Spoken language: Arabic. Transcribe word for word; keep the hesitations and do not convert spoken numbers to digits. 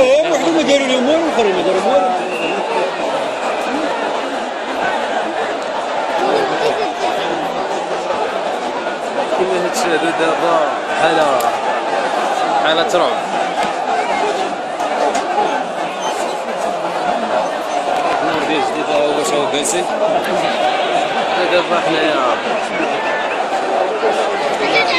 هم وحدهم يديروا الامور والاخرين يديروا امور. كاين هاد الشيء هذا دابا حاله حاله ترعب. شوف بنسي دابا حنايا حتى